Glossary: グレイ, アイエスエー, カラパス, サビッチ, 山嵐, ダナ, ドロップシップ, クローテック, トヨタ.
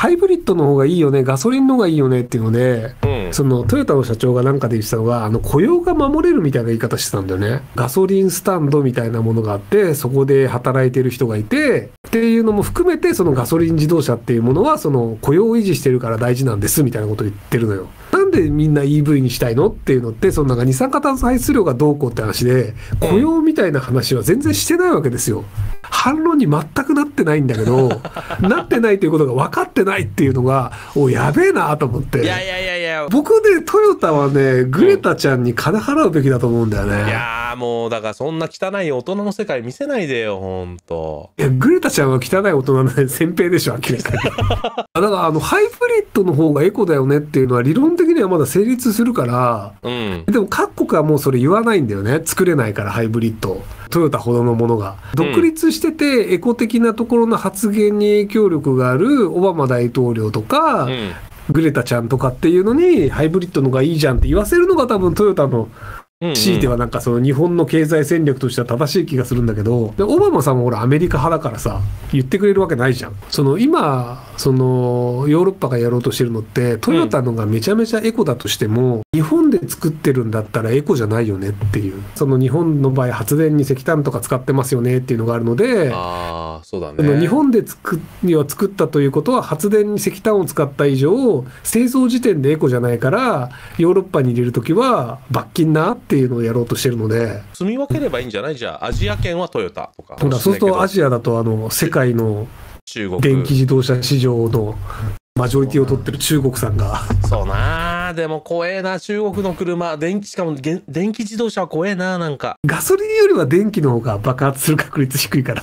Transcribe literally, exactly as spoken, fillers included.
ハイブリッドの方がいいよね、ガソリンの方がいいよねっていうので、うん、そのトヨタの社長がなんかで言ってたのが、あの雇用が守れるみたいな言い方してたんだよね。ガソリンスタンドみたいなものがあって、そこで働いてる人がいてっていうのも含めて、そのガソリン自動車っていうものはその雇用を維持してるから大事なんですみたいなことを言ってるのよ。なんでみんな イーブイ にしたいのっていうのって、そのなんか二酸化炭素排出量がどうこうって話で、雇用みたいな話は全然してないわけですよ。反論に全くなってないんだけどなってないということが分かってないっていうのが、おやべえなと思って。いやいやいやいや、僕ね、トヨタはね、グレタちゃんに金払うべきだと思うんだよね。いやー、もうだからそんな汚い大人の世界見せないでよ、ほんと。いや、グレタちゃんは汚い大人の先兵でしょ、明らかにだからあのハイブリッドの方がエコだよねっていうのは理論的にはまだ成立するから、うん、でも各国はもうそれ言わないんだよね。作れないから、ハイブリッド、トヨタほどのものが独立してて、うん、エコ的なところの発言に影響力があるオバマ大統領とか、うん、グレタちゃんとかっていうのにハイブリッドのがいいじゃんって言わせるのが、多分トヨタの強いてはなんかその日本の経済戦略としては正しい気がするんだけど、でオバマさんもほらアメリカ派だからさ、言ってくれるわけないじゃん。その今そのヨーロッパがやろうとしてるのって、トヨタのがめちゃめちゃエコだとしても、うん、日本で作ってるんだったらエコじゃないよねっていう、その日本の場合発電に石炭とか使ってますよねっていうのがあるので、あー、そうだね。その日本で作には作ったということは、発電に石炭を使った以上製造時点でエコじゃないから、ヨーロッパに入れるときは罰金なっていうのをやろうとしてるので、住み分ければいいんじゃない？じゃあアジア圏はトヨタとか。そうするとアジアだと、あの世界の電気自動車市場のマジョリティを取ってる中国さんが。そうなー、でも怖えな、中国の車、電気、しかも電気自動車は怖えな。なんかガソリンよりは電気の方が爆発する確率低いから。